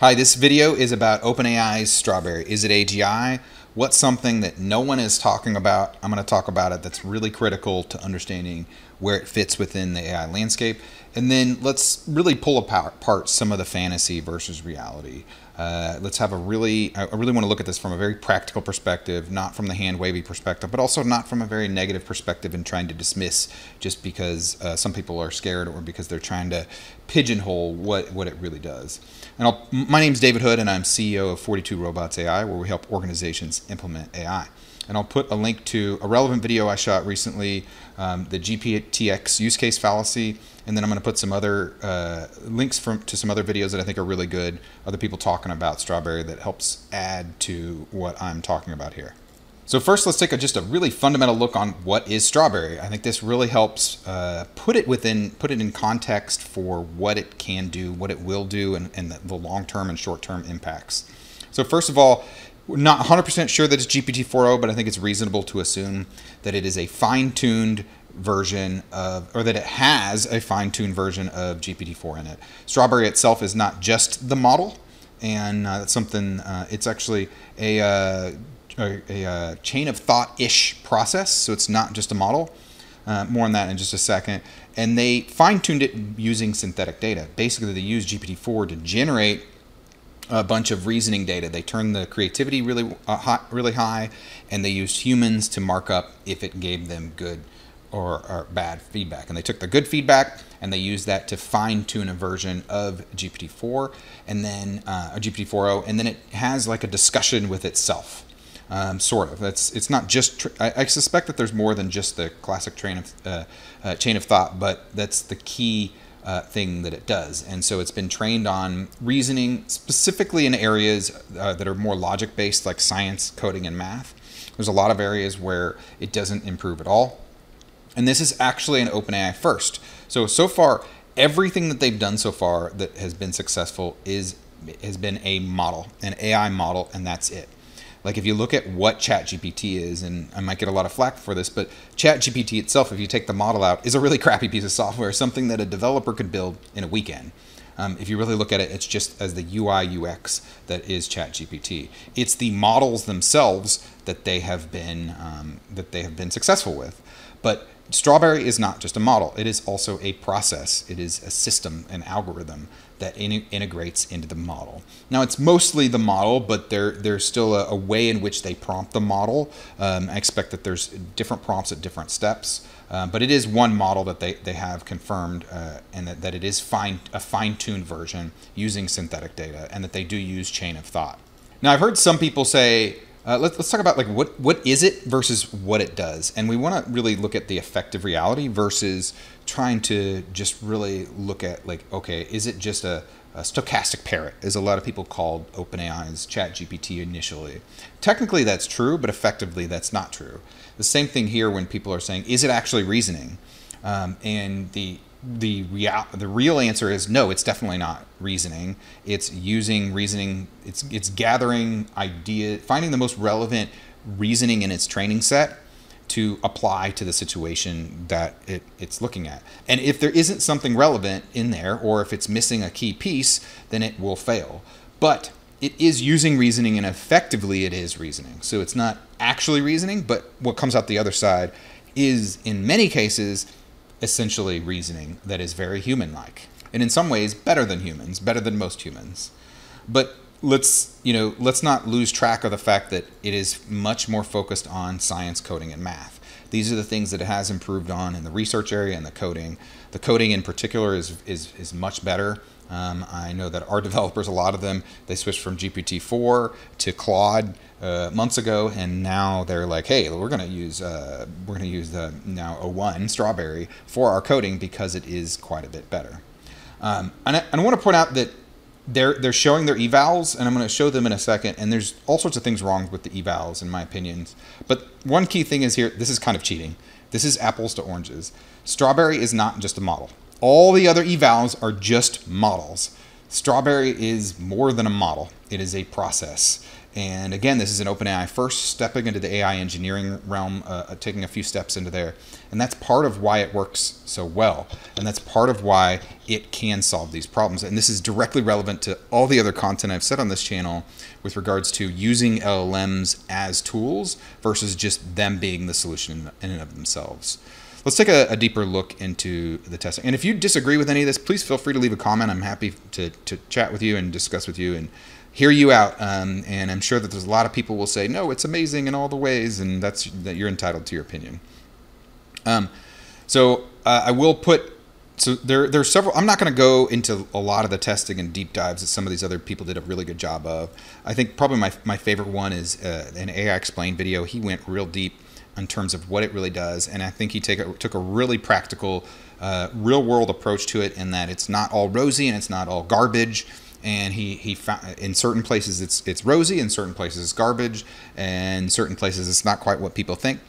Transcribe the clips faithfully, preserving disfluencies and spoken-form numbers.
Hi, this video is about OpenAI's Strawberry. Is it A G I? What's something that no one is talking about? I'm going to talk about it. That's really critical to understanding where it fits within the A I landscape. And then let's really pull apart some of the fantasy versus reality. Uh, let's have a really, I really want to look at this from a very practical perspective, not from the hand wavy perspective, but also not from a very negative perspective and trying to dismiss just because uh, some people are scared or because they're trying to pigeonhole what, what it really does. And I'll, my name's David Hood and I'm C E O of forty-two Robots A I, where we help organizations implement A I. And I'll put a link to a relevant video I shot recently, um, the G P T X use case fallacy, and then I'm going to put some other uh, links from, to some other videos that I think are really good, other people talking about Strawberry that helps add to what I'm talking about here. So first, let's take a, just a really fundamental look on what is Strawberry. I think this really helps uh, put it within, put it in context for what it can do, what it will do, and, and the, the long-term and short-term impacts. So first of all, we're not one hundred percent sure that it's G P T four o, but I think it's reasonable to assume that it is a fine-tuned version of, or that it has a fine-tuned version of G P T four in it. Strawberry itself is not just the model, and uh, that's something, uh, it's actually a, uh, a, a, a chain of thought-ish process, so it's not just a model. Uh, more on that in just a second. And they fine-tuned it using synthetic data. Basically, they used G P T four to generate a bunch of reasoning data. They turned the creativity really uh, hot, really high, and they used humans to mark up if it gave them good or, or bad feedback. And they took the good feedback and they used that to fine tune a version of G P T four and then uh, a G P T four o, and then it has like a discussion with itself, um, sort of. That's it's not just. I, I suspect that there's more than just the classic train of uh, uh, chain of thought, but that's the key. Uh, thing that it does. And so it's been trained on reasoning specifically in areas uh, that are more logic based, like science, coding, and math. There's a lot of areas where it doesn't improve at all. And this is actually an OpenAI first. So, so far, everything that they've done so far that has been successful is has been a model, an A I model, and that's it. Like if you look at what ChatGPT is, and I might get a lot of flack for this, but ChatGPT itself, if you take the model out, is a really crappy piece of software, something that a developer could build in a weekend. Um, if you really look at it, it's just as the U I U X that is ChatGPT. It's the models themselves that they have been um, that they have been successful with. But Strawberry is not just a model. It is also a process. It is a system, an algorithm that in integrates into the model. Now, it's mostly the model, but there, there's still a, a way in which they prompt the model. Um, I expect that there's different prompts at different steps, uh, but it is one model that they, they have confirmed uh, and that, that it is fine, a fine-tuned version using synthetic data, and that they do use chain of thought. Now, I've heard some people say, Uh, let's, let's talk about like what, what is it versus what it does. And we want to really look at the effect of reality versus trying to just really look at like, okay, is it just a, a stochastic parrot, as a lot of people called OpenAI's ChatGPT initially. Technically that's true, but effectively that's not true. The same thing here when people are saying, is it actually reasoning? Um, and the The real, the real answer is no, it's definitely not reasoning. It's using reasoning, it's, it's gathering ideas, finding the most relevant reasoning in its training set to apply to the situation that it, it's looking at. And if there isn't something relevant in there, or if it's missing a key piece, then it will fail. But it is using reasoning, and effectively it is reasoning. So it's not actually reasoning, but what comes out the other side is, in many cases, essentially reasoning that is very human-like, and in some ways better than humans, better than most humans. But let's, you know, let's not lose track of the fact that it is much more focused on science, coding, and math. These are the things that it has improved on in the research area and the coding. The coding in particular is, is, is much better. Um, I know that our developers, a lot of them, they switched from G P T four to Claude uh, months ago, and now they're like, "Hey, we're going to use uh, we're going to use the now O one Strawberry for our coding because it is quite a bit better." Um, and I, and I want to point out that they're they're showing their evals, and I'm going to show them in a second. And there's all sorts of things wrong with the evals, in my opinions. But one key thing is here: this is kind of cheating. This is apples to oranges. Strawberry is not just a model. All the other evals are just models. Strawberry is more than a model. It is a process. And again, this is an OpenAI first, stepping into the A I engineering realm, uh, taking a few steps into there. And that's part of why it works so well. And that's part of why it can solve these problems. And this is directly relevant to all the other content I've said on this channel with regards to using L L Ms as tools versus just them being the solution in and of themselves. Let's take a, a deeper look into the testing. And if you disagree with any of this, please feel free to leave a comment. I'm happy to, to chat with you and discuss with you and hear you out. Um, and I'm sure that there's a lot of people will say, no, it's amazing in all the ways, and that's that you're entitled to your opinion. Um, so uh, I will put, so there, there are several, I'm not going to go into a lot of the testing and deep dives that some of these other people did a really good job of. I think probably my, my favorite one is uh, an A I Explained video. He went real deep in terms of what it really does. And I think he take a, took a really practical, uh, real world approach to it, in that it's not all rosy and it's not all garbage. And he, he found in certain places it's, it's rosy, in certain places it's garbage, and in certain places it's not quite what people think.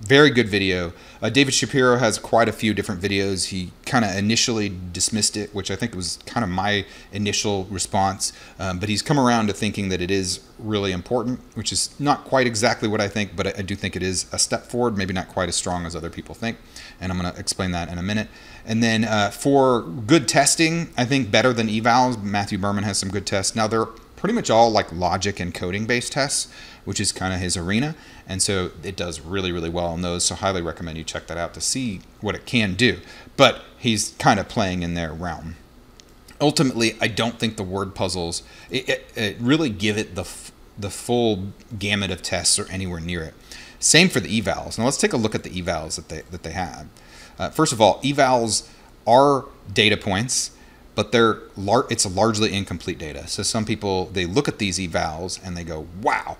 Very good video. Uh, David Shapiro has quite a few different videos. He kind of initially dismissed it, which I think was kind of my initial response. Um, but he's come around to thinking that it is really important, which is not quite exactly what I think, but I, I do think it is a step forward, maybe not quite as strong as other people think. And I'm going to explain that in a minute. And then uh, for good testing, I think better than evals, Matthew Berman has some good tests. Now they're pretty much all like logic and coding based tests, which is kind of his arena. And so it does really, really well on those. So highly recommend you check that out to see what it can do. But he's kind of playing in their realm. Ultimately, I don't think the word puzzles, it, it, it really give it the, the full gamut of tests or anywhere near it. Same for the evals. Now let's take a look at the evals that they, that they have. Uh, first of all, evals are data points, but they're lar it's largely incomplete data. So some people, they look at these evals and they go, wow,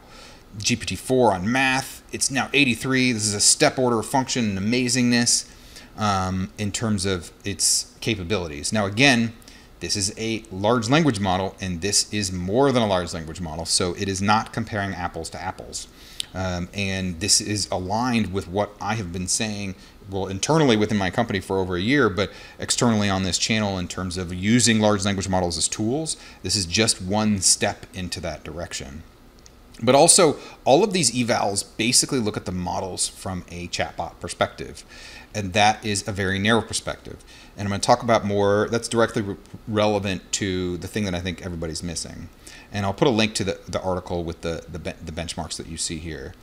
G P T four on math, it's now eighty-three. This is a step order function and amazingness um, in terms of its capabilities. Now again, this is a large language model, and this is more than a large language model. So it is not comparing apples to apples. Um, and this is aligned with what I have been saying, well, internally within my company for over a year, but externally on this channel in terms of using large language models as tools. This is just one step into that direction. But also, all of these evals basically look at the models from a chatbot perspective. And that is a very narrow perspective. And I'm going to talk about more that's directly re relevant to the thing that I think everybody's missing. And I'll put a link to the, the article with the, the, be the benchmarks that you see here.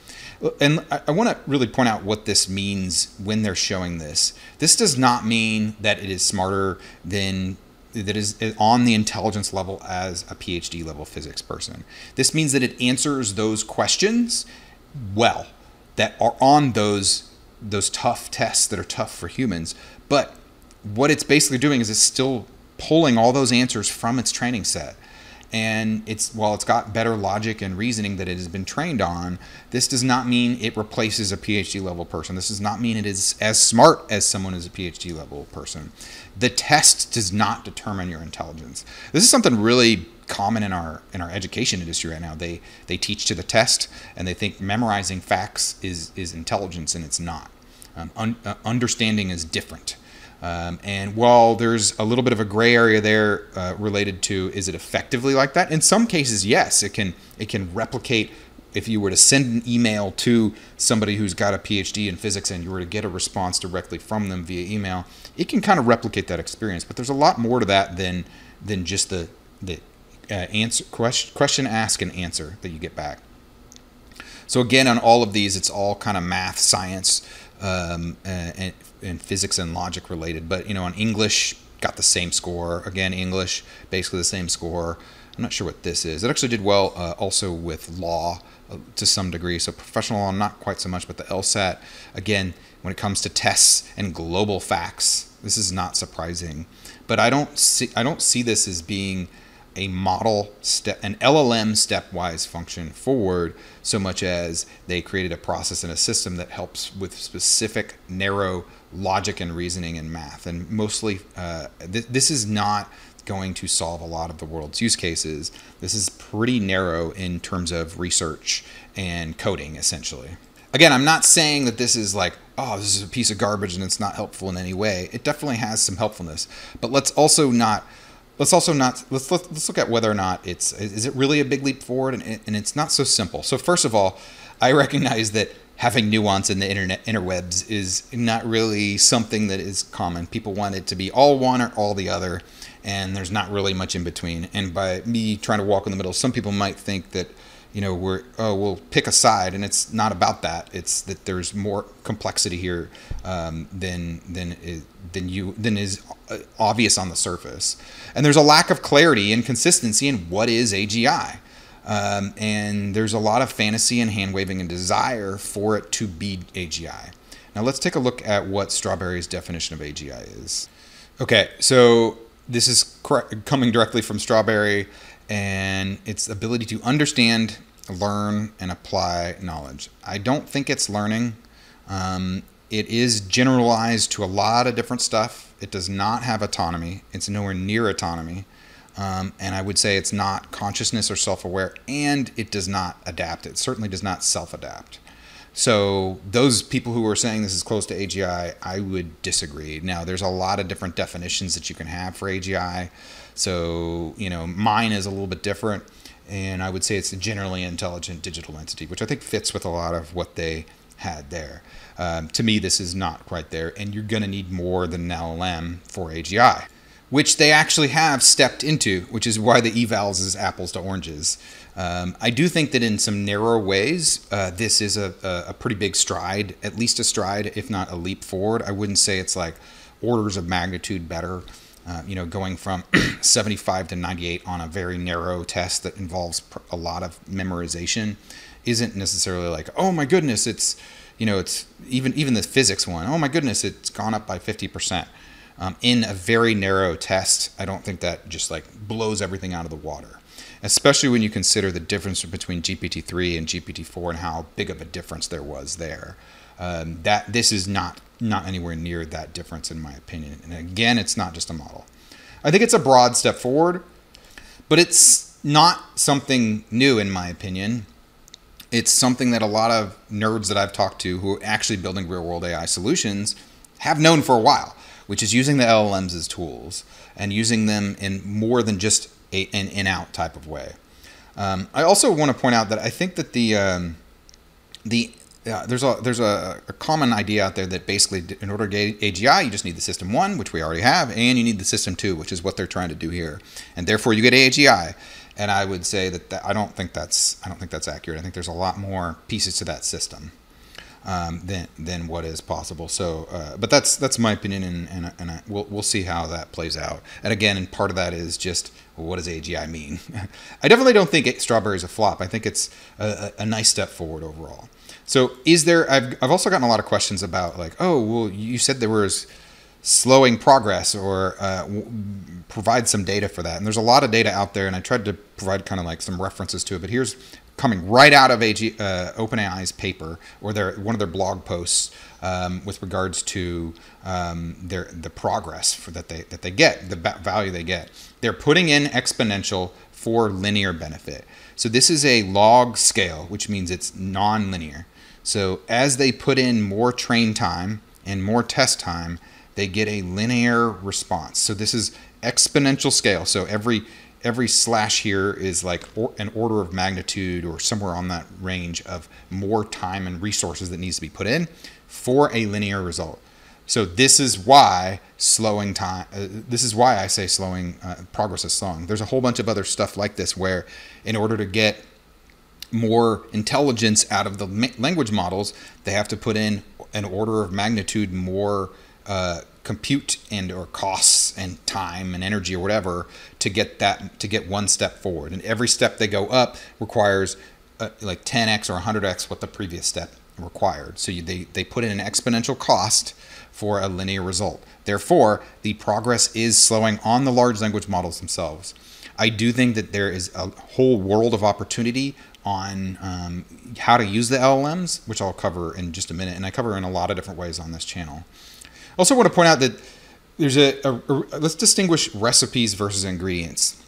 And I, I want to really point out what this means when they're showing this. This does not mean that it is smarter than, that is on the intelligence level as a PhD level physics person. This means that it answers those questions well, that are on those, those tough tests that are tough for humans. But what it's basically doing is it's still pulling all those answers from its training set. And it's, while it's got better logic and reasoning that it has been trained on, this does not mean it replaces a PhD level person. This does not mean it is as smart as someone who's a PhD level person. The test does not determine your intelligence. This is something really common in our in our education industry right now. They they teach to the test, and they think memorizing facts is is intelligence, and it's not. Um, un, uh, understanding is different. Um, and while there's a little bit of a gray area there uh, related to, is it effectively like that? In some cases, yes, it can, it can replicate. If you were to send an email to somebody who's got a PhD in physics and you were to get a response directly from them via email, it can kind of replicate that experience. But there's a lot more to that than, than just the, the uh, answer, question, question, ask, and answer that you get back. So again, on all of these, it's all kind of math, science, um, and, and physics and logic related. But you know, on English, got the same score. Again, English, basically the same score. I'm not sure what this is. It actually did well uh, also with law uh, to some degree. So professional law, not quite so much, but the LSAT. Again, when it comes to tests and global facts, this is not surprising. But I don't see, I don't see this as being a model step, an L L M stepwise function forward, so much as they created a process and a system that helps with specific narrow logic and reasoning and math. And mostly, uh, th this is not going to solve a lot of the world's use cases. This is pretty narrow in terms of research and coding, essentially. Again, I'm not saying that this is like, oh, this is a piece of garbage and it's not helpful in any way. It definitely has some helpfulness, but let's also not Let's also not, let's, let's look at whether or not it's, is it really a big leap forward? And, and it's not so simple. So first of all, I recognize that having nuance in the internet interwebs is not really something that is common. People want it to be all one or all the other, and there's not really much in between. And by me trying to walk in the middle, some people might think that, you know, we're, oh, we'll pick a side, and it's not about that. It's that there's more complexity here um, than than is, than you than is obvious on the surface. And there's a lack of clarity and consistency in what is A G I. Um, and there's a lot of fantasy and hand-waving and desire for it to be A G I. Now let's take a look at what Strawberry's definition of A G I is. Okay, so this is correct, coming directly from Strawberry, and its ability to understand, learn, and apply knowledge. I don't think it's learning. Um, it is generalized to a lot of different stuff. It does not have autonomy. It's nowhere near autonomy. Um, and I would say it's not consciousness or self-aware, and it does not adapt. It certainly does not self-adapt. So those people who are saying this is close to A G I, I would disagree. Now, there's a lot of different definitions that you can have for A G I. So, you know, mine is a little bit different, and I would say it's a generally intelligent digital entity, which I think fits with a lot of what they had there. Um, to me, this is not quite there, and you're going to need more than an L L M for A G I, which they actually have stepped into, which is why the evals is apples to oranges. Um, I do think that in some narrow ways, uh, this is a, a pretty big stride, at least a stride, if not a leap forward. I wouldn't say it's like orders of magnitude better, uh, you know, going from seventy-five to ninety-eight on a very narrow test that involves a lot of memorization isn't necessarily like, oh my goodness, it's, you know, it's even, even the physics one, oh my goodness, it's gone up by fifty percent. Um, in a very narrow test, I don't think that just like blows everything out of the water, especially when you consider the difference between G P T three and G P T four and how big of a difference there was there. Um, that this is not, not anywhere near that difference in my opinion. And again, it's not just a model. I think it's a broad step forward, but it's not something new in my opinion. It's something that a lot of nerds that I've talked to who are actually building real world A I solutions have known for a while, which is using the L L Ms as tools and using them in more than just a, an in-out type of way. Um, I also want to point out that I think that the um, the uh, there's a there's a, a common idea out there that basically in order to get A G I, you just need the system one, which we already have, and you need the system two, which is what they're trying to do here, and therefore you get A G I. And I would say that, that I don't think that's I don't think that's accurate. I think there's a lot more pieces to that system Um, than than what is possible. So, uh, but that's that's my opinion, and and, and I, we'll we'll see how that plays out. And again, and part of that is just well, what does A G I mean? I definitely don't think it, Strawberry is a flop. I think it's a, a nice step forward overall. So, is there? I've I've also gotten a lot of questions about like, oh, well, you said there was slowing progress, or uh, w provide some data for that. And there's a lot of data out there, and I tried to provide kind of like some references to it. But here's coming right out of A G, uh, OpenAI's paper or their one of their blog posts um, with regards to um, their the progress for that they that they get the value they get. They're putting in exponential for linear benefit. So this is a log scale, which means it's non-linear. So as they put in more train time and more test time, they get a linear response. So this is exponential scale. So every Every slash here is like or an order of magnitude or somewhere on that range of more time and resources that needs to be put in for a linear result. So this is why slowing time, uh, this is why I say slowing, uh, progress is slowing. There's a whole bunch of other stuff like this where in order to get more intelligence out of the ma language models, they have to put in an order of magnitude more uh, compute and or costs and time and energy or whatever to get that to get one step forward, and every step they go up requires uh, like ten X or one hundred X what the previous step required. So you, they, they put in an exponential cost for a linear result. Therefore, the progress is slowing on the large language models themselves. I do think that there is a whole world of opportunity on um, how to use the L L Ms, which I'll cover in just a minute, and I cover in a lot of different ways on this channel. I also want to point out that there's a, a, a, let's distinguish recipes versus ingredients.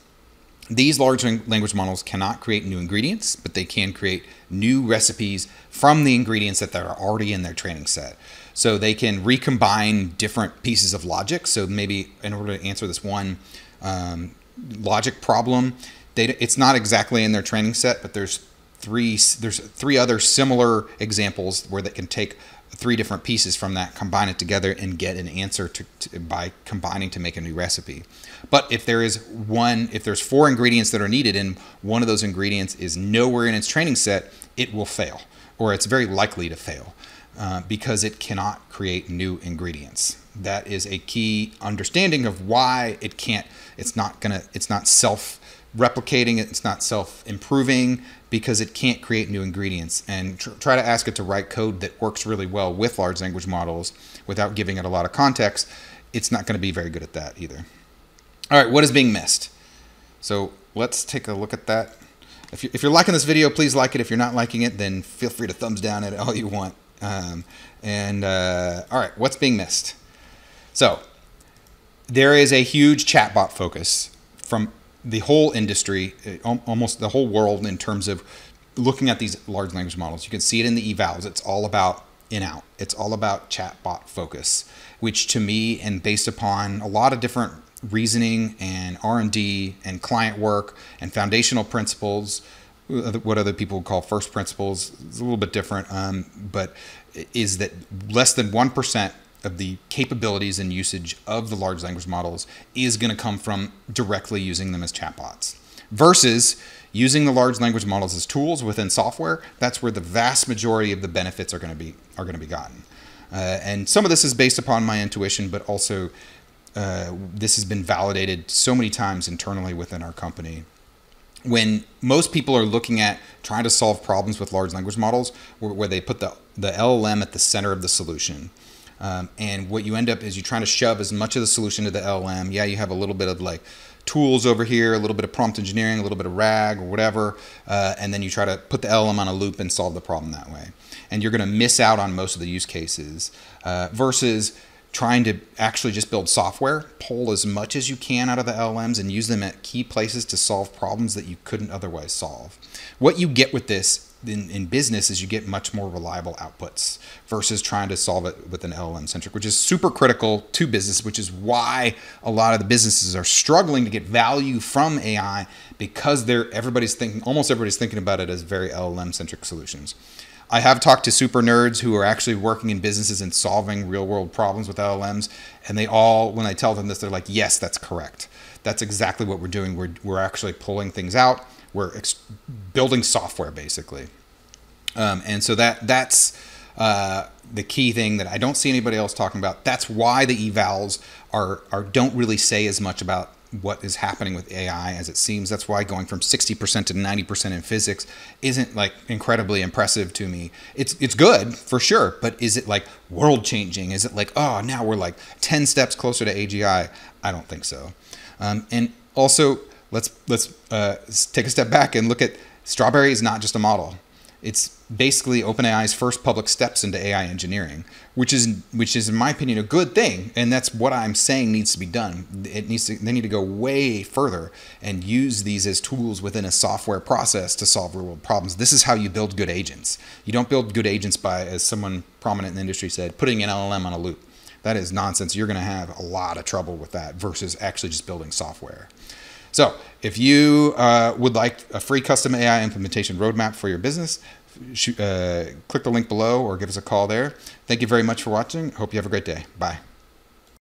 These large language models cannot create new ingredients, but they can create new recipes from the ingredients that are already in their training set. So they can recombine different pieces of logic. So maybe in order to answer this one um, logic problem. Data, it's not exactly in their training set, but there's three there's three other similar examples where they can take three different pieces from that, combine it together, and get an answer to, to, by combining to make a new recipe. But if there is one, if there's four ingredients that are needed and one of those ingredients is nowhere in its training set, it will fail, or it's very likely to fail, uh, because it cannot create new ingredients. That is a key understanding of why it can't, it's not gonna, it's not self-replicating, it's not self-improving, because it can't create new ingredients. And tr try to ask it to write code that works really well with large language models without giving it a lot of context. It's not gonna be very good at that either. All right, what is being missed? So let's take a look at that. If, you, if you're liking this video, please like it. If you're not liking it, then feel free to thumbs down at it all you want. Um, and uh, all right, what's being missed? So there is a huge chatbot focus from the whole industry, almost the whole world, in terms of looking at these large language models. You can see it in the evals. It's all about in-out. It's all about chatbot focus, which to me, and based upon a lot of different reasoning and R and D and client work and foundational principles, what other people would call first principles, it's a little bit different, um, but is that less than one percent of the capabilities and usage of the large language models is going to come from directly using them as chatbots versus using the large language models as tools within software. That's where the vast majority of the benefits are going to be are going to be gotten. Uh, and some of this is based upon my intuition, but also uh, this has been validated so many times internally within our company. When most people are looking at trying to solve problems with large language models, where, where they put the, the L L M at the center of the solution. Um, and what you end up is you're trying to shove as much of the solution to the L L M. Yeah, you have a little bit of like tools over here, a little bit of prompt engineering, a little bit of RAG or whatever. Uh, and then you try to put the L L M on a loop and solve the problem that way. And you're going to miss out on most of the use cases uh, versus trying to actually just build software, pull as much as you can out of the L L Ms and use them at key places to solve problems that you couldn't otherwise solve. What you get with this In, in business is you get much more reliable outputs versus trying to solve it with an L L M centric, which is super critical to business, which is why a lot of the businesses are struggling to get value from A I, because they're everybody's thinking, almost everybody's thinking about it as very L L M centric solutions. I have talked to super nerds who are actually working in businesses and solving real world problems with L L Ms. And they all, when I tell them this, they're like, yes, that's correct. That's exactly what we're doing. We're, we're actually pulling things out. We're ex building software basically. Um, and so that that's uh, the key thing that I don't see anybody else talking about. That's why the evals are, are don't really say as much about what is happening with A I as it seems. That's why going from sixty percent to ninety percent in physics isn't like incredibly impressive to me. It's, it's good for sure, but is it like world changing? Is it like, oh, now we're like ten steps closer to A G I? I don't think so. Um, and also, Let's let's uh, take a step back and look at Strawberry is not just a model. It's basically OpenAI's first public steps into A I engineering, which is which is in my opinion a good thing, and that's what I'm saying needs to be done. It needs to, they need to go way further and use these as tools within a software process to solve real world problems. This is how you build good agents. You don't build good agents by, as someone prominent in the industry said, putting an L L M on a loop. That is nonsense. You're going to have a lot of trouble with that versus actually just building software. So if you uh, would like a free custom A I implementation roadmap for your business, shoot, uh, click the link below or give us a call there. Thank you very much for watching. Hope you have a great day. Bye.